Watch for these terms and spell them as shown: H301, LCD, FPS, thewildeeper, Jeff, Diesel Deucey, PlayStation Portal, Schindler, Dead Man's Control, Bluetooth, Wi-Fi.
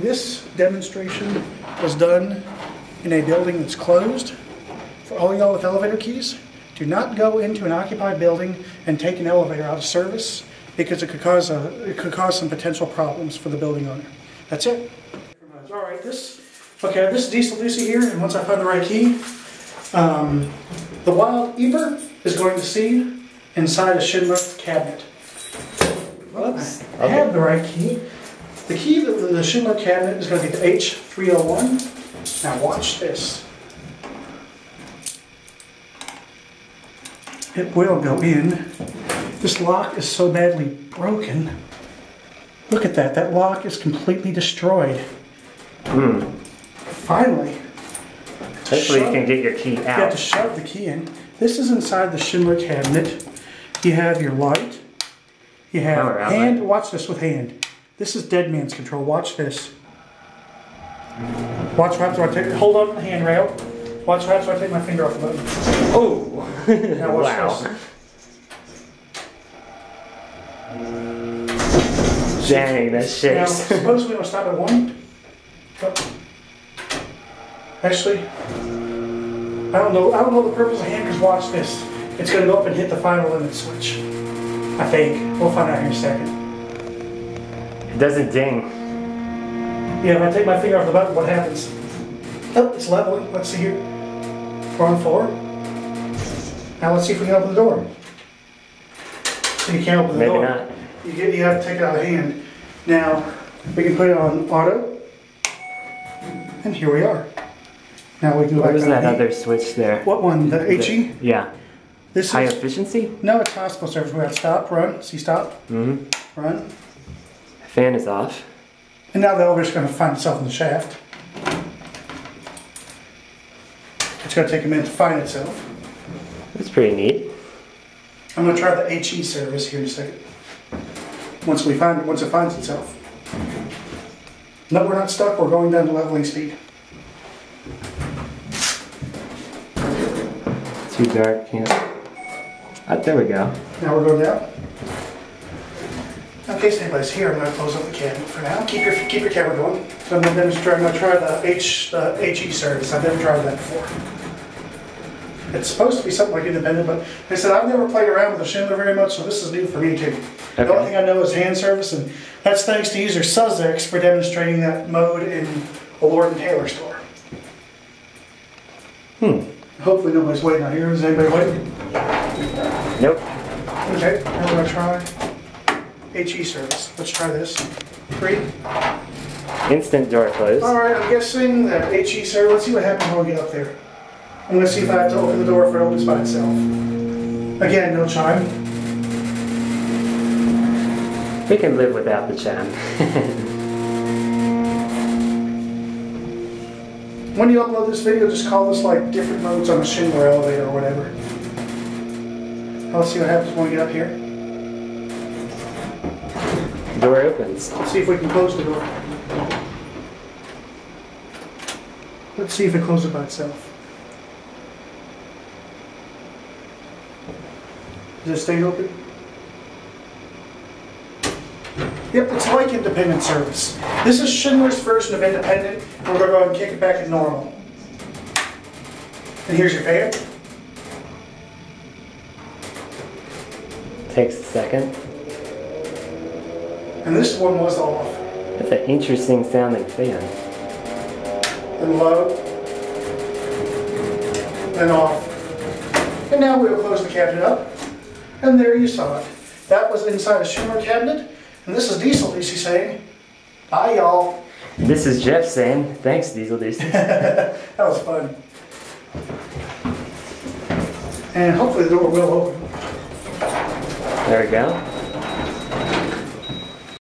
This demonstration was done in a building that's closed. For all y'all with elevator keys, do not go into an occupied building and take an elevator out of service, because it could cause some potential problems for the building owner. That's it. All right, this is Diesel Deucey here, and once I find the right key, the wild eber is going to see inside a Schindler cabinet. Oops, I have the right key. The key to the Schindler cabinet is going to be the H301. Now watch this. It will go in. This lock is so badly broken. Look at that. That lock is completely destroyed. Mm. Finally. Hopefully you can get your key out. You have to shove the key in. This is inside the Schindler cabinet. You have your light. You have hand. Watch this with hand. This is dead man's control. Watch this. Watch what happens when I take. Hold on to the handrail. Watch what happens when I take my finger off the button. Oh! Now watch this. Dang, that shakes. Now, suppose we want to stop at one. Actually, I don't know the purpose of hand, because watch this. It's going to go up and hit the final limit switch. I think. We'll find out here in a second. It doesn't ding. Yeah, if I take my finger off the button, what happens? Oh, it's leveling. Let's see here. We're on four. Now let's see if we can open the door. So you can't open the door. Maybe not. You have to take it out of hand. Now, we can put it on auto. And here we are. Now we can go back. What was that other switch there? What one? The HE? Yeah. This high efficiency? No, it's hospital service. We have stop, run, see stop, run. Fan is off. And now the elevator's going to find itself in the shaft. It's going to take a minute to find itself. That's pretty neat. I'm going to try the HE service here in a second. Once it finds itself. No, we're not stuck. We're going down to leveling speed. Too dark, can't. Oh, there we go. Now we're going down. Now, in case anybody's here, I'm going to close up the cabinet for now. Keep your camera going. So I'm going to try the HE service. I've never tried that before. It's supposed to be something like independent, but I said I've never played around with a Schindler very much, so this is new for me too. Okay. The only thing I know is hand service, and that's thanks to user Sussex for demonstrating that mode in a Lord & Taylor store. Hmm. Hopefully nobody's waiting out here. Is anybody waiting? Nope. Okay, now we're going to try HE service. Let's try this. Three. Instant door close. Alright, I'm guessing that HE service. Let's see what happens when we get up there. I'm going to see if I have to open the door for it opens by itself. Again, no chime. We can live without the chime. When you upload this video, just call this like different modes on a Schindler elevator or whatever. Let's see what happens when we get up here. Door opens. Let's see if we can close the door. Let's see if it closes by itself. Does it stay open? Yep, it's like independent service. This is Schindler's version of independent. We're going to go ahead and kick it back to normal. And here's your fan. Takes a second. And this one was off. That's an interesting sounding fan. And low. And off. And now we'll close the cabinet up. And there you saw it. That was inside a Schindler cabinet. And this is Diesel Deucey saying, bye y'all. This is Jeff saying, thanks Diesel Deucey. That was fun. And hopefully the door will open. There we go.